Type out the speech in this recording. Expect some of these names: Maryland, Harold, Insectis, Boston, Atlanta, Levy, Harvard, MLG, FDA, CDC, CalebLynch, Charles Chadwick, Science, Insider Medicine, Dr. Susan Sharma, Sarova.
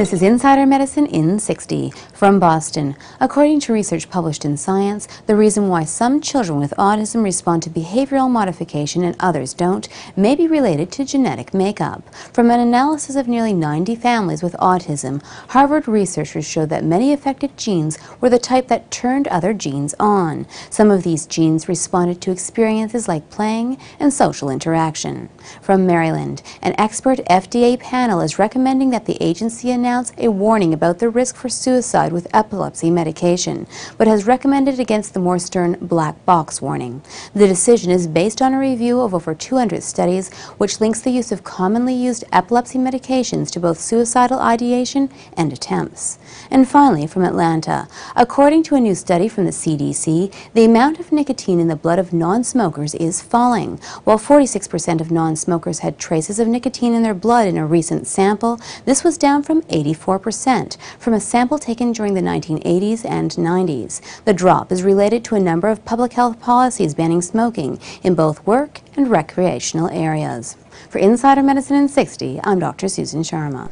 This is Insider Medicine in 60 from Boston. According to research published in Science, the reason why some children with autism respond to behavioral modification and others don't may be related to genetic makeup. From an analysis of nearly 90 families with autism, Harvard researchers showed that many affected genes were the type that turned other genes on. Some of these genes responded to experiences like playing and social interaction. From Maryland, an expert FDA panel is recommending that the agency announced a warning about the risk for suicide with epilepsy medication, but has recommended against the more stern black box warning. The decision is based on a review of over 200 studies, which links the use of commonly used epilepsy medications to both suicidal ideation and attempts. And finally, from Atlanta, according to a new study from the CDC, the amount of nicotine in the blood of non-smokers is falling. While 46% of non-smokers had traces of nicotine in their blood in a recent sample, this was down from 84% from a sample taken during the 1980s and 90s. The drop is related to a number of public health policies banning smoking in both work and recreational areas. For Insider Medicine in 60, I'm Dr. Susan Sharma.